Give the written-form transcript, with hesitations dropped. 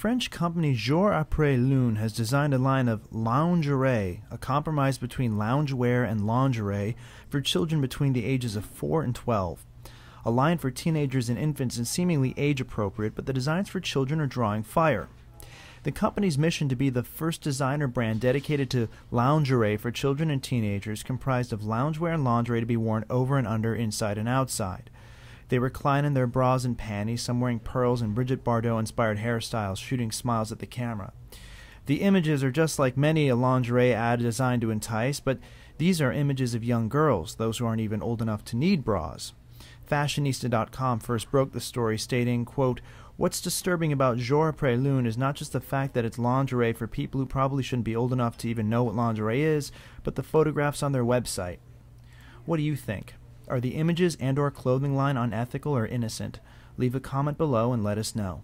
French company Jours Après Lunes has designed a line of lingerie, a compromise between loungewear and lingerie, for children between the ages of 4 and 12. A line for teenagers and infants is seemingly age-appropriate, but the designs for children are drawing fire. The company's mission to be the first designer brand dedicated to lingerie for children and teenagers, comprised of loungewear and lingerie to be worn over and under, inside and outside. They recline in their bras and panties, some wearing pearls and Brigitte Bardot-inspired hairstyles, shooting smiles at the camera. The images are just like many a lingerie ad designed to entice, but these are images of young girls, those who aren't even old enough to need bras. Fashionista.com first broke the story, stating, quote, "What's disturbing about Jours Après Lunes is not just the fact that it's lingerie for people who probably shouldn't be old enough to even know what lingerie is, but the photographs on their website." What do you think? Are the images and/or clothing line unethical or innocent? Leave a comment below and let us know.